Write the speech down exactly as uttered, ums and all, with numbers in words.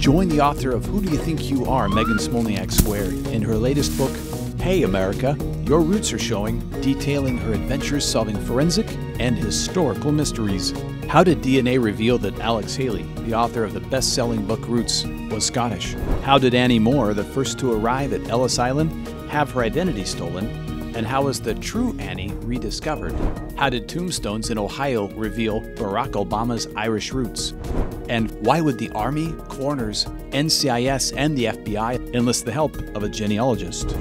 Join the author of Who Do You Think You Are, Megan Smolenyak Squared, in her latest book, Hey America, Your Roots Are Showing, detailing her adventures solving forensic and historical mysteries. How did D N A reveal that Alex Haley, the author of the best-selling book Roots, was Scottish? How did Annie Moore, the first to arrive at Ellis Island, have her identity stolen? And how is the true Annie rediscovered? How did tombstones in Ohio reveal Barack Obama's Irish roots? And why would the Army, Coroners, N C I S, and the F B I enlist the help of a genealogist?